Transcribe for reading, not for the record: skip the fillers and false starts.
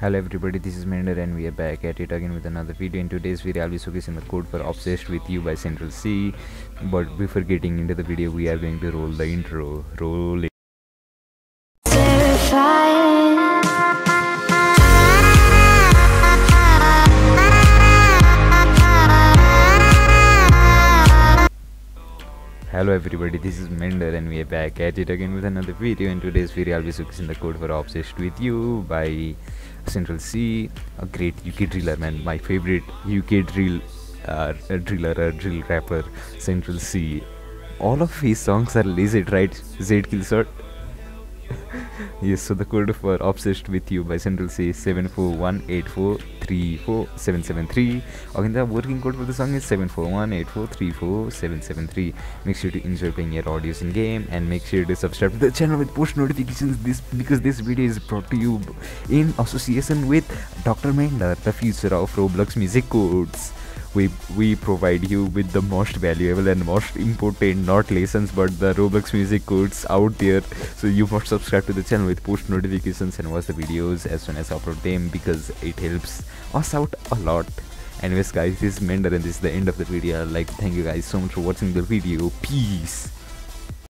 Hello everybody, this is Mender and we are back at it again with another video. In today's video I'll be showcasing the code for Obsessed With You by Central Cee. But before getting into the video, we are going to roll the intro. Roll it. Hello everybody, this is Mender and we are back at it again with another video. In today's video I'll be showcasing the code for Obsessed With You by Central Cee, a great UK driller, man, my favorite UK drill rapper Central Cee. All of his songs are legit, right? Z kill shot. Yes, so the code for Obsessed With You by Central Cee is 741843477 3. Again, the working code for the song is 741843477 3. Make sure to enjoy playing your audios in game and make sure to subscribe to the channel with push notifications. Because this video is brought to you in association with Dr. Mender, the future of Roblox music codes. We provide you with the most valuable and most important, not lessons but the Roblox music codes out there. So you must subscribe to the channel with push notifications and watch the videos as soon as I upload them, because it helps us out a lot. Anyways guys, this is Mender and this is the end of the video. I'd like to thank you guys so much for watching the video. Peace.